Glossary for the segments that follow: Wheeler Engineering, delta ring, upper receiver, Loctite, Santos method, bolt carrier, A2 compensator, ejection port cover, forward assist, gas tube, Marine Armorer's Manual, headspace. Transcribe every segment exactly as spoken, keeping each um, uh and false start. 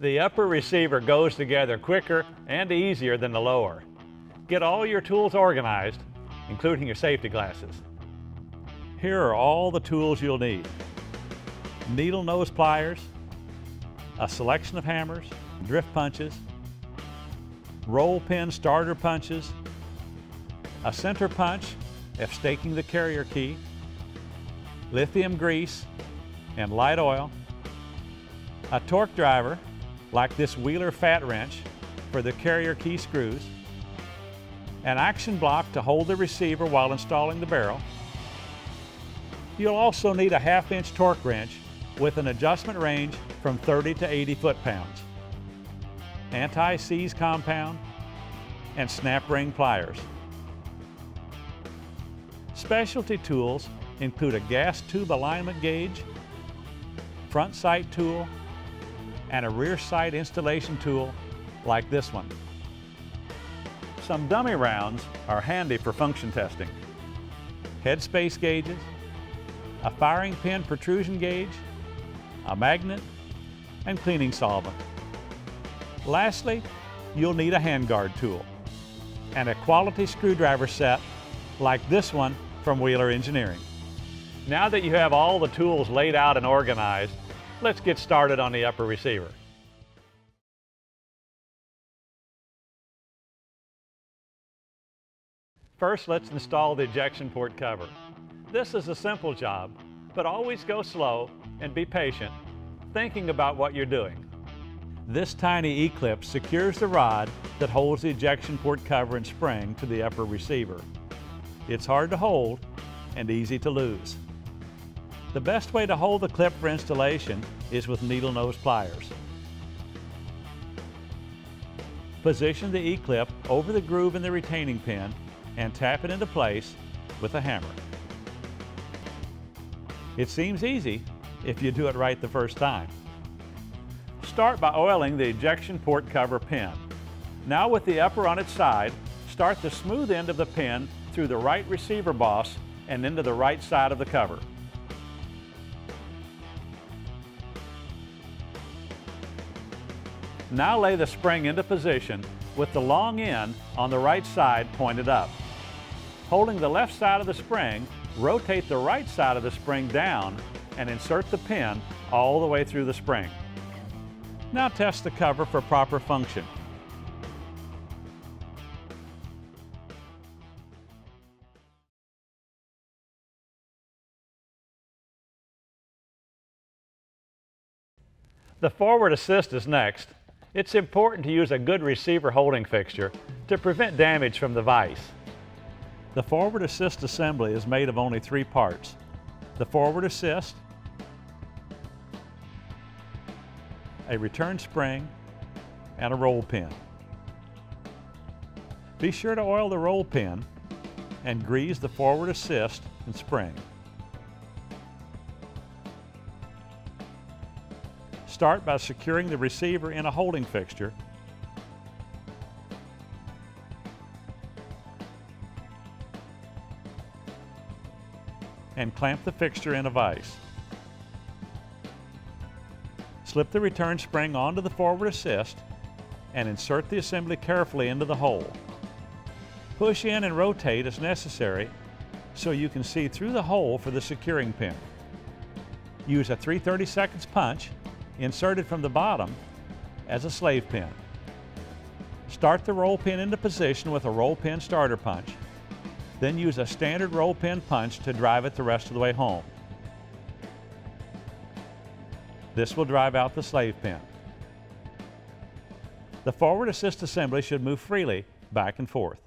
The upper receiver goes together quicker and easier than the lower. Get all your tools organized, including your safety glasses. Here are all the tools you'll need. Needle nose pliers, a selection of hammers, drift punches, roll pin starter punches, a center punch if staking the carrier key, lithium grease and light oil, a torque driver, like this Wheeler fat wrench for the carrier key screws, an action block to hold the receiver while installing the barrel. You'll also need a half-inch torque wrench with an adjustment range from thirty to eighty foot-pounds, anti-seize compound, and snap ring pliers. Specialty tools include a gas tube alignment gauge, front sight tool, and a rear sight installation tool like this one. Some dummy rounds are handy for function testing. Headspace gauges, a firing pin protrusion gauge, a magnet, and cleaning solvent. Lastly, you'll need a handguard tool and a quality screwdriver set like this one from Wheeler Engineering. Now that you have all the tools laid out and organized, let's get started on the upper receiver. First, let's install the ejection port cover. This is a simple job, but always go slow and be patient, thinking about what you're doing. This tiny E-clip secures the rod that holds the ejection port cover and spring to the upper receiver. It's hard to hold and easy to lose. The best way to hold the clip for installation is with needle nose pliers. Position the E-clip over the groove in the retaining pin and tap it into place with a hammer. It seems easy if you do it right the first time. Start by oiling the ejection port cover pin. Now with the upper on its side, start the smooth end of the pin through the right receiver boss and into the right side of the cover. Now lay the spring into position with the long end on the right side pointed up. Holding the left side of the spring, rotate the right side of the spring down and insert the pin all the way through the spring. Now test the cover for proper function. The forward assist is next. It's important to use a good receiver holding fixture to prevent damage from the vise. The forward assist assembly is made of only three parts: the forward assist, a return spring, and a roll pin. Be sure to oil the roll pin and grease the forward assist and spring. Start by securing the receiver in a holding fixture and clamp the fixture in a vise. Slip the return spring onto the forward assist and insert the assembly carefully into the hole. Push in and rotate as necessary so you can see through the hole for the securing pin. Use a three thirty-seconds punch inserted from the bottom as a slave pin. Start the roll pin into position with a roll pin starter punch, then use a standard roll pin punch to drive it the rest of the way home. This will drive out the slave pin. The forward assist assembly should move freely back and forth.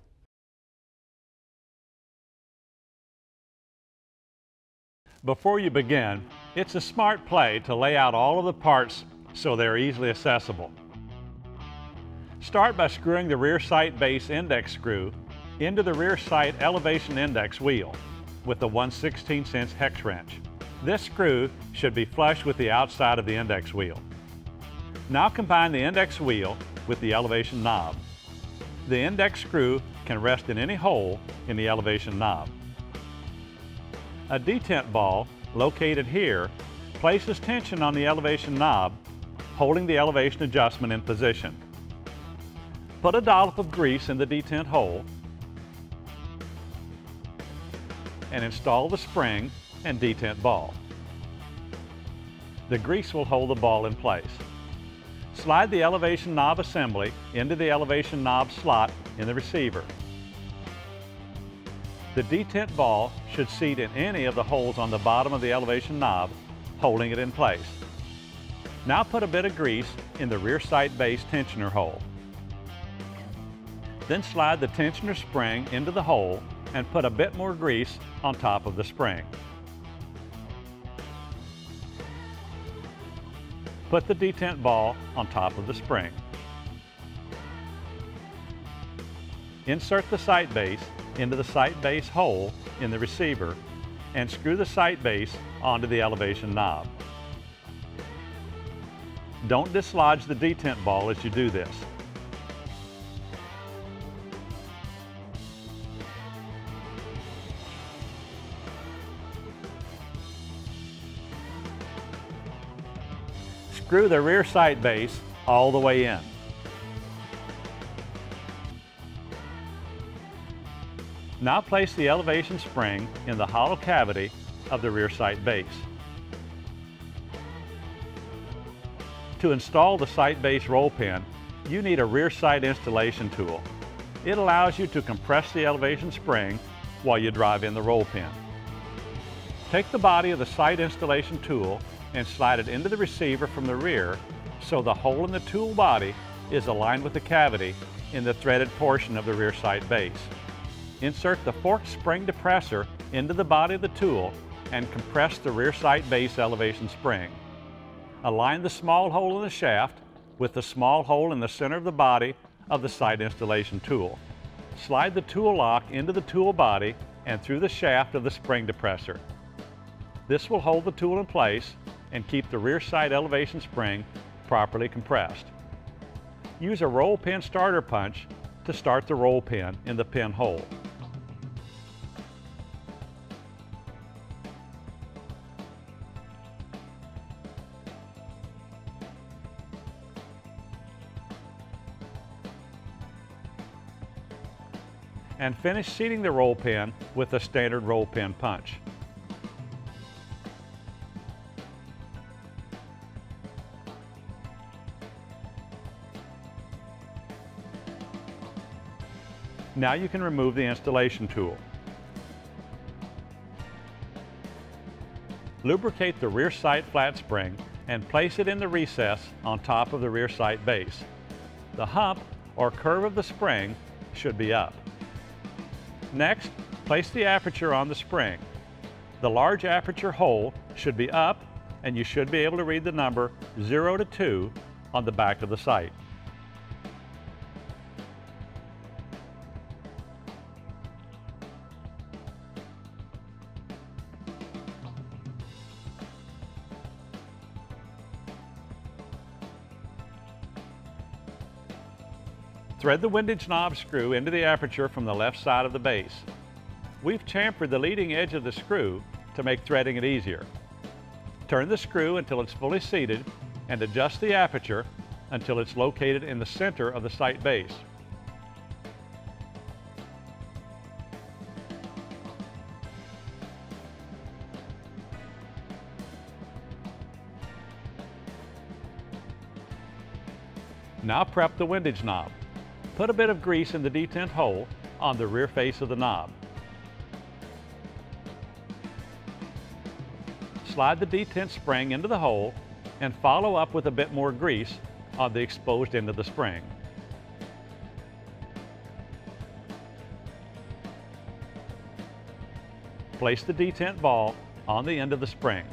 Before you begin, it's a smart play to lay out all of the parts so they're easily accessible. Start by screwing the rear sight base index screw into the rear sight elevation index wheel with the one sixteenth inch hex wrench. This screw should be flush with the outside of the index wheel. Now combine the index wheel with the elevation knob. The index screw can rest in any hole in the elevation knob. A detent ball located here places tension on the elevation knob holding the elevation adjustment in position. Put a dollop of grease in the detent hole and install the spring and detent ball. The grease will hold the ball in place. Slide the elevation knob assembly into the elevation knob slot in the receiver. The detent ball should seat in any of the holes on the bottom of the elevation knob, holding it in place. Now put a bit of grease in the rear sight base tensioner hole. Then slide the tensioner spring into the hole and put a bit more grease on top of the spring. Put the detent ball on top of the spring. Insert the sight base into the sight base hole in the receiver and screw the sight base onto the elevation knob. Don't dislodge the detent ball as you do this. Screw the rear sight base all the way in. Now place the elevation spring in the hollow cavity of the rear sight base. To install the sight base roll pin, you need a rear sight installation tool. It allows you to compress the elevation spring while you drive in the roll pin. Take the body of the sight installation tool and slide it into the receiver from the rear so the hole in the tool body is aligned with the cavity in the threaded portion of the rear sight base. Insert the forked spring depressor into the body of the tool and compress the rear sight base elevation spring. Align the small hole in the shaft with the small hole in the center of the body of the sight installation tool. Slide the tool lock into the tool body and through the shaft of the spring depressor. This will hold the tool in place and keep the rear sight elevation spring properly compressed. Use a roll pin starter punch to start the roll pin in the pin hole. And finish seating the roll pin with a standard roll pin punch. Now you can remove the installation tool. Lubricate the rear sight flat spring and place it in the recess on top of the rear sight base. The hump or curve of the spring should be up. Next, place the aperture on the spring. The large aperture hole should be up and you should be able to read the number zero to two on the back of the sight. Thread the windage knob screw into the aperture from the left side of the base. We've chamfered the leading edge of the screw to make threading it easier. Turn the screw until it's fully seated and adjust the aperture until it's located in the center of the sight base. Now prep the windage knob. Put a bit of grease in the detent hole on the rear face of the knob. Slide the detent spring into the hole and follow up with a bit more grease on the exposed end of the spring. Place the detent ball on the end of the spring.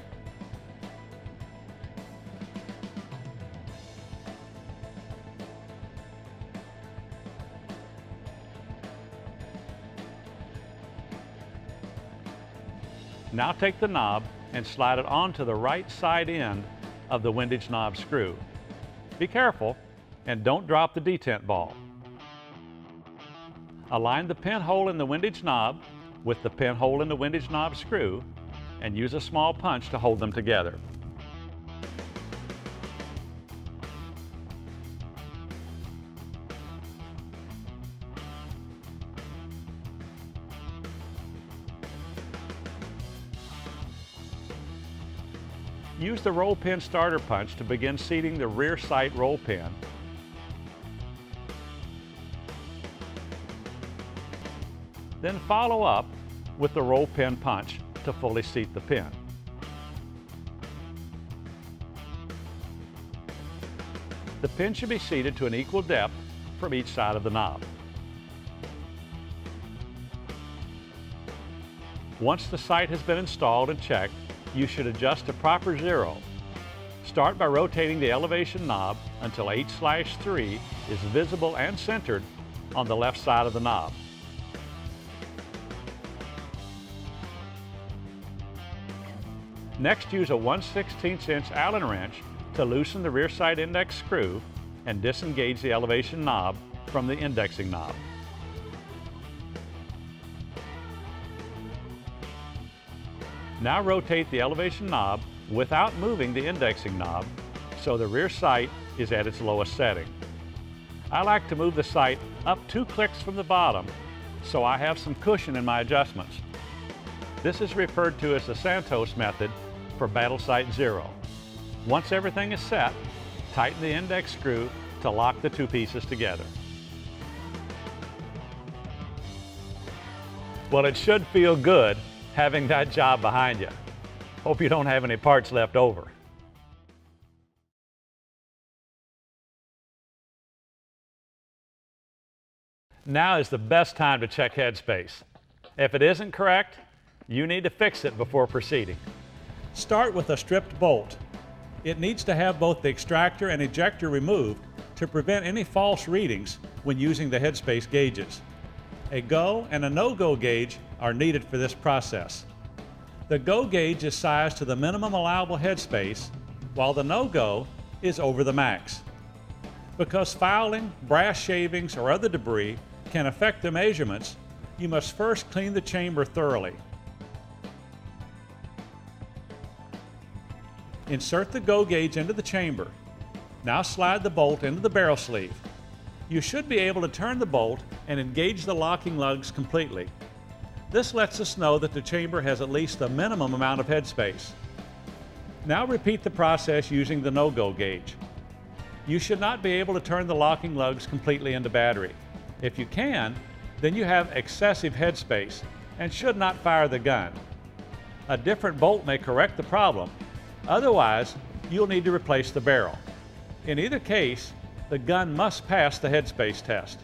Now take the knob and slide it onto the right side end of the windage knob screw. Be careful and don't drop the detent ball. Align the pin hole in the windage knob with the pin hole in the windage knob screw and use a small punch to hold them together. Use the roll pin starter punch to begin seating the rear sight roll pin. Then follow up with the roll pin punch to fully seat the pin. The pin should be seated to an equal depth from each side of the knob. Once the sight has been installed and checked, you should adjust to proper zero. Start by rotating the elevation knob until H three is visible and centered on the left side of the knob. Next, use a one sixteenth inch Allen wrench to loosen the rear side index screw and disengage the elevation knob from the indexing knob. Now rotate the elevation knob without moving the indexing knob so the rear sight is at its lowest setting. I like to move the sight up two clicks from the bottom so I have some cushion in my adjustments. This is referred to as the Santos method for battle sight zero. Once everything is set, tighten the index screw to lock the two pieces together. Well, it should feel good having that job behind you. Hope you don't have any parts left over. Now is the best time to check headspace. If it isn't correct, you need to fix it before proceeding. Start with a stripped bolt. It needs to have both the extractor and ejector removed to prevent any false readings when using the headspace gauges. A go and a no-go gauge are needed for this process. The go gauge is sized to the minimum allowable headspace, while the no-go is over the max. Because fouling, brass shavings, or other debris can affect the measurements, you must first clean the chamber thoroughly. Insert the go gauge into the chamber. Now slide the bolt into the barrel sleeve. You should be able to turn the bolt and engage the locking lugs completely. This lets us know that the chamber has at least the minimum amount of headspace. Now repeat the process using the no-go gauge. You should not be able to turn the locking lugs completely into battery. If you can, then you have excessive headspace and should not fire the gun. A different bolt may correct the problem. Otherwise, you'll need to replace the barrel. In either case, the gun must pass the headspace test.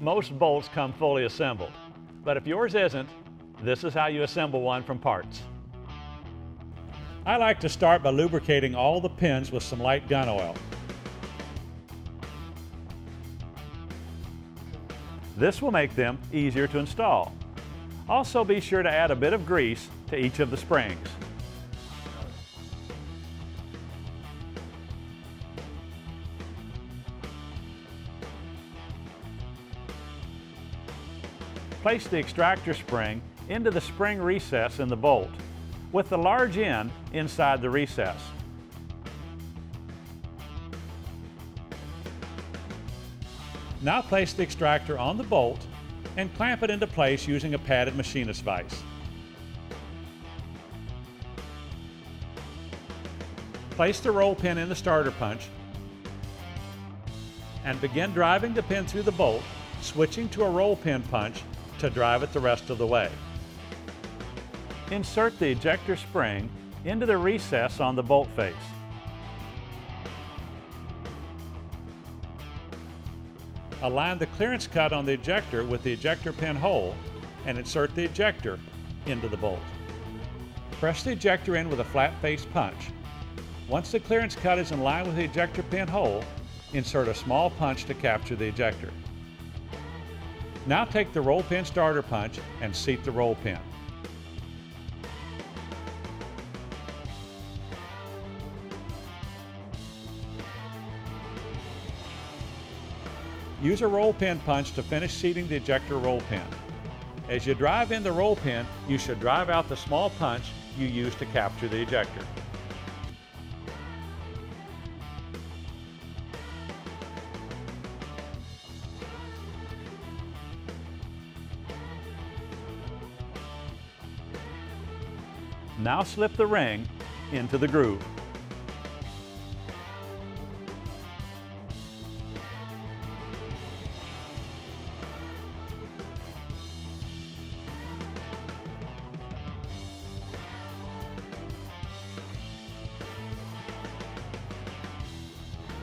Most bolts come fully assembled, but if yours isn't, this is how you assemble one from parts. I like to start by lubricating all the pins with some light gun oil. This will make them easier to install. Also, be sure to add a bit of grease to each of the springs. Place the extractor spring into the spring recess in the bolt, with the large end inside the recess. Now place the extractor on the bolt and clamp it into place using a padded machinist vise. Place the roll pin in the starter punch and begin driving the pin through the bolt, switching to a roll pin punch to drive it the rest of the way. Insert the ejector spring into the recess on the bolt face. Align the clearance cut on the ejector with the ejector pin hole and insert the ejector into the bolt. Press the ejector in with a flat face punch. Once the clearance cut is in line with the ejector pin hole, insert a small punch to capture the ejector. Now take the roll pin starter punch and seat the roll pin. Use a roll pin punch to finish seating the ejector roll pin. As you drive in the roll pin, you should drive out the small punch you used to capture the ejector. Now slip the ring into the groove.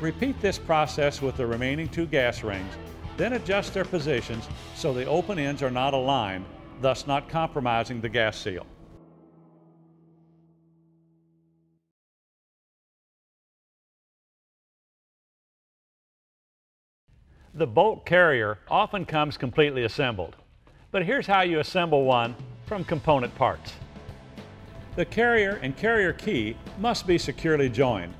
Repeat this process with the remaining two gas rings, then adjust their positions so the open ends are not aligned, thus not compromising the gas seal. The bolt carrier often comes completely assembled, but here's how you assemble one from component parts. The carrier and carrier key must be securely joined.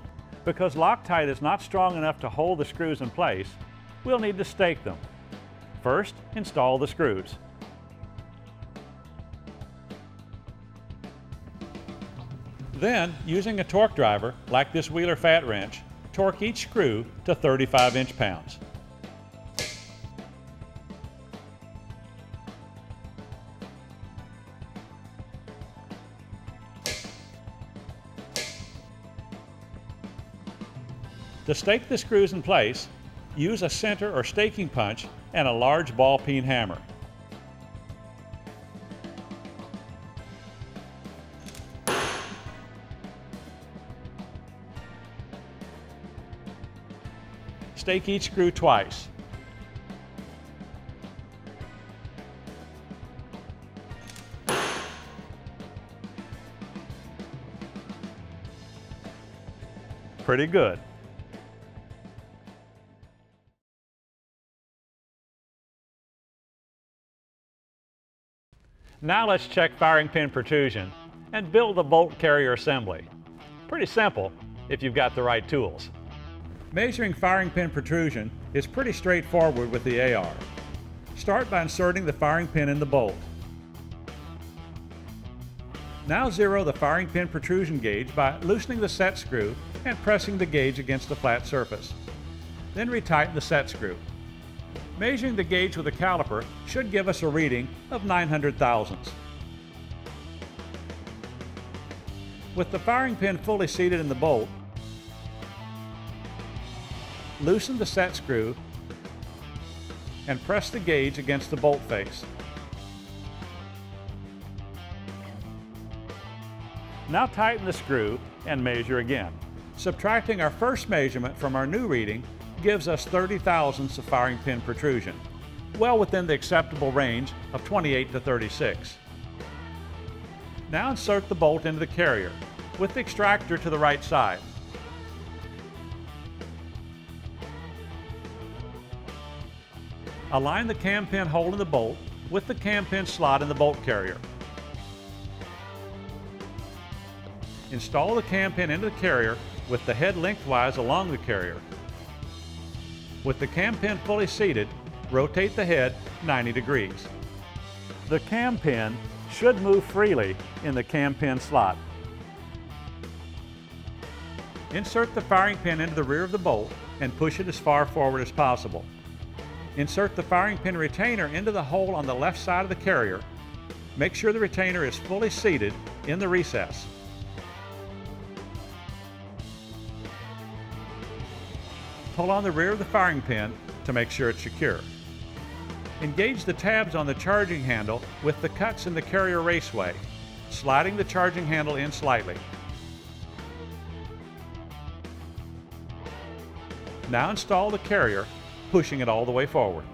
Because Loctite is not strong enough to hold the screws in place, we'll need to stake them. First, install the screws. Then, using a torque driver like this Wheeler fat wrench, torque each screw to thirty-five inch pounds. To stake the screws in place, use a center or staking punch and a large ball peen hammer. Stake each screw twice. Pretty good. Now let's check firing pin protrusion and build the bolt carrier assembly. Pretty simple if you've got the right tools. Measuring firing pin protrusion is pretty straightforward with the A R. Start by inserting the firing pin in the bolt. Now zero the firing pin protrusion gauge by loosening the set screw and pressing the gauge against the flat surface. Then retighten the set screw. Measuring the gauge with a caliper should give us a reading of nine hundred thousandths. With the firing pin fully seated in the bolt, loosen the set screw and press the gauge against the bolt face. Now tighten the screw and measure again. Subtracting our first measurement from our new reading gives us thirty thousandths of firing pin protrusion, well within the acceptable range of twenty-eight to thirty-six. Now insert the bolt into the carrier with the extractor to the right side. Align the cam pin hole in the bolt with the cam pin slot in the bolt carrier. Install the cam pin into the carrier with the head lengthwise along the carrier. With the cam pin fully seated, rotate the head ninety degrees. The cam pin should move freely in the cam pin slot. Insert the firing pin into the rear of the bolt and push it as far forward as possible. Insert the firing pin retainer into the hole on the left side of the carrier. Make sure the retainer is fully seated in the recess. Pull on the rear of the firing pin to make sure it's secure. Engage the tabs on the charging handle with the cuts in the carrier raceway, sliding the charging handle in slightly. Now install the carrier, pushing it all the way forward.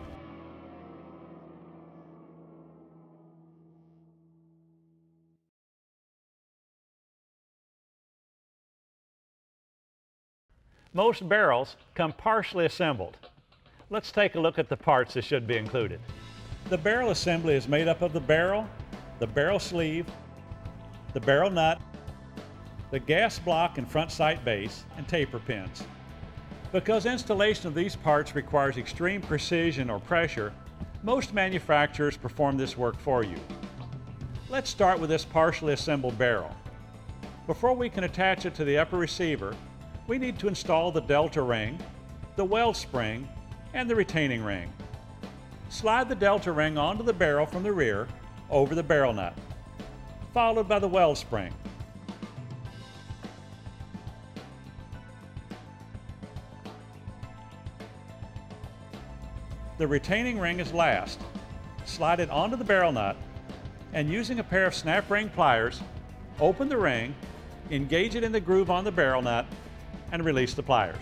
Most barrels come partially assembled. Let's take a look at the parts that should be included. The barrel assembly is made up of the barrel, the barrel sleeve, the barrel nut, the gas block and front sight base, and taper pins. Because installation of these parts requires extreme precision or pressure, most manufacturers perform this work for you. Let's start with this partially assembled barrel. Before we can attach it to the upper receiver, we need to install the delta ring, the weld spring, and the retaining ring. Slide the delta ring onto the barrel from the rear over the barrel nut, followed by the weld spring. The retaining ring is last. Slide it onto the barrel nut, and using a pair of snap ring pliers, open the ring, engage it in the groove on the barrel nut, and release the pliers.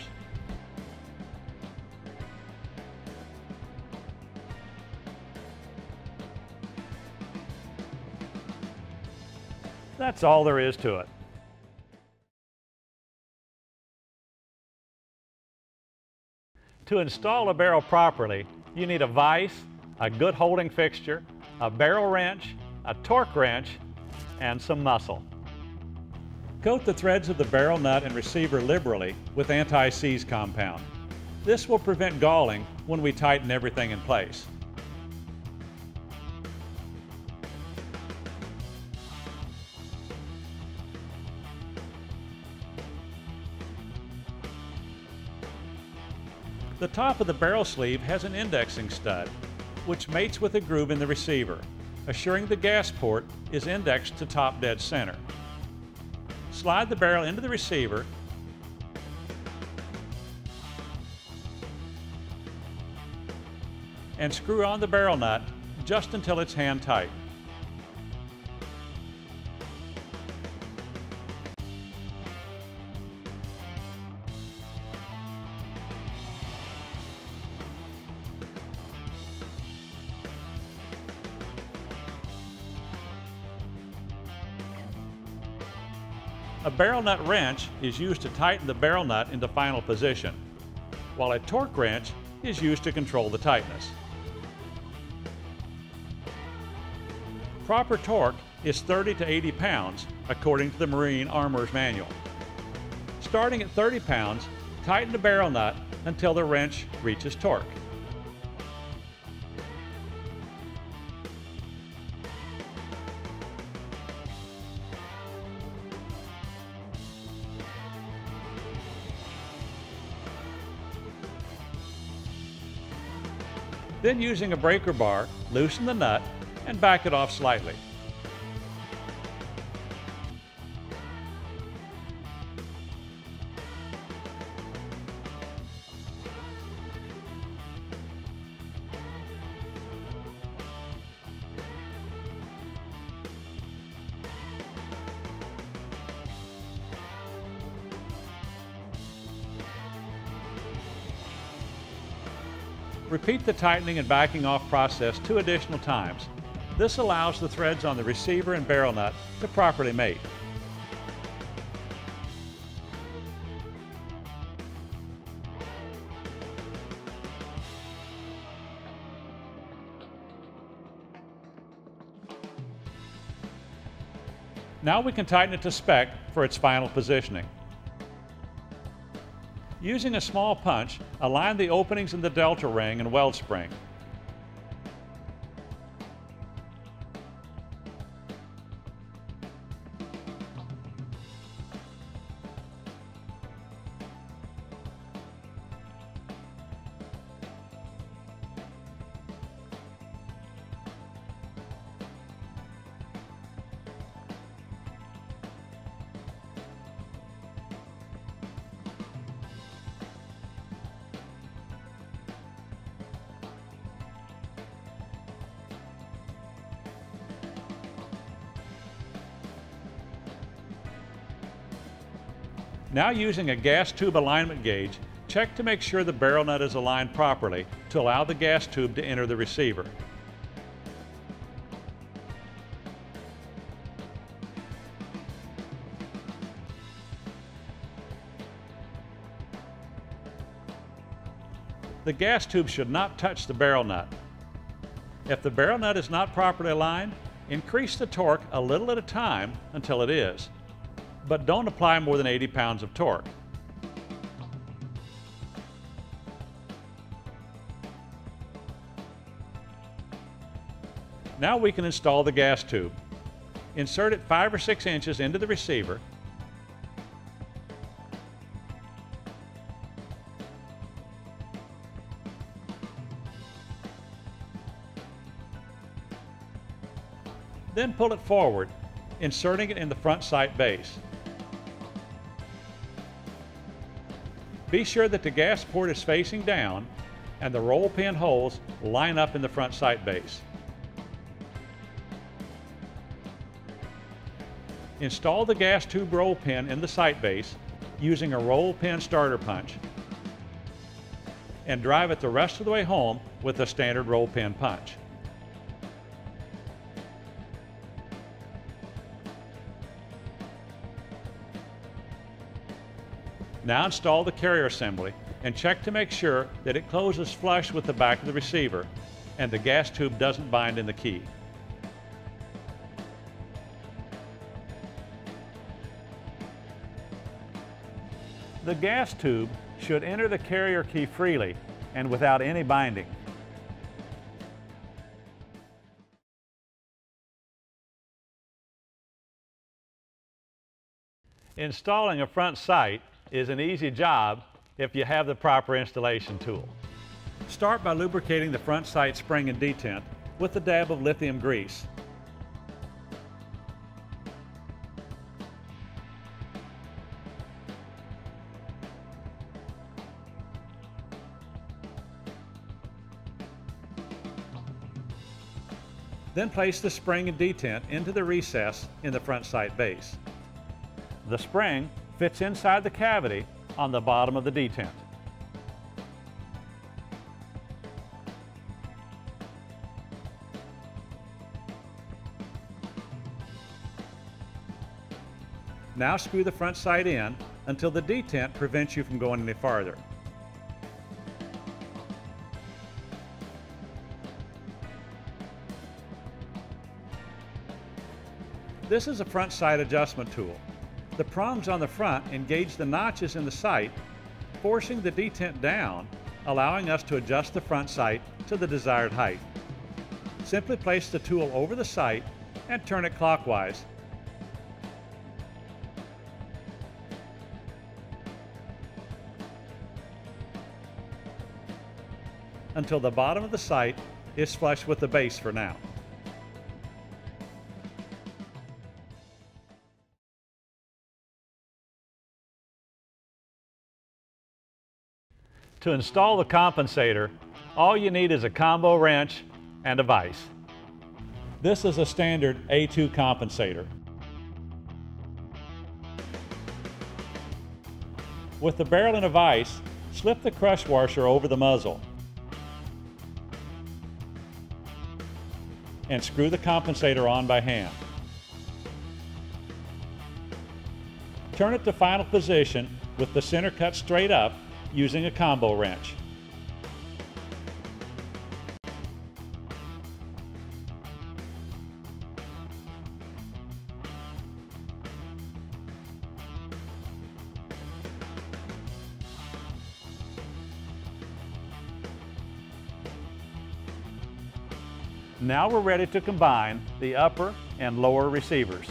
That's all there is to it. To install a barrel properly, you need a vise, a good holding fixture, a barrel wrench, a torque wrench, and some muscle. Coat the threads of the barrel nut and receiver liberally with anti-seize compound. This will prevent galling when we tighten everything in place. The top of the barrel sleeve has an indexing stud, which mates with a groove in the receiver, assuring the gas port is indexed to top dead center. Slide the barrel into the receiver and screw on the barrel nut just until it's hand tight. A barrel nut wrench is used to tighten the barrel nut into final position, while a torque wrench is used to control the tightness. Proper torque is thirty to eighty pounds according to the Marine Armorer's Manual. Starting at thirty pounds, tighten the barrel nut until the wrench reaches torque. Then, using a breaker bar, loosen the nut and back it off slightly. Repeat the tightening and backing off process two additional times. This allows the threads on the receiver and barrel nut to properly mate. Now we can tighten it to spec for its final positioning. Using a small punch, align the openings in the delta ring and weld spring. Now, using a gas tube alignment gauge, check to make sure the barrel nut is aligned properly to allow the gas tube to enter the receiver. The gas tube should not touch the barrel nut. If the barrel nut is not properly aligned, increase the torque a little at a time until it is. But don't apply more than eighty pounds of torque. Now we can install the gas tube. Insert it five or six inches into the receiver. Then pull it forward, inserting it in the front sight base. Be sure that the gas port is facing down and the roll pin holes line up in the front sight base. Install the gas tube roll pin in the sight base using a roll pin starter punch and drive it the rest of the way home with a standard roll pin punch. Now install the carrier assembly and check to make sure that it closes flush with the back of the receiver and the gas tube doesn't bind in the key. The gas tube should enter the carrier key freely and without any binding. Installing a front sight is an easy job if you have the proper installation tool. Start by lubricating the front sight spring and detent with a dab of lithium grease. Then place the spring and detent into the recess in the front sight base. The spring fits inside the cavity on the bottom of the detent. Now screw the front sight in until the detent prevents you from going any farther. This is a front sight adjustment tool. The prongs on the front engage the notches in the sight, forcing the detent down, allowing us to adjust the front sight to the desired height. Simply place the tool over the sight and turn it clockwise. Until the bottom of the sight is flush with the base for now. To install the compensator, all you need is a combo wrench and a vise. This is a standard A two compensator. With the barrel and a vise, slip the crush washer over the muzzle and screw the compensator on by hand. Turn it to final position with the center cut straight up using a combo wrench. Now we're ready to combine the upper and lower receivers.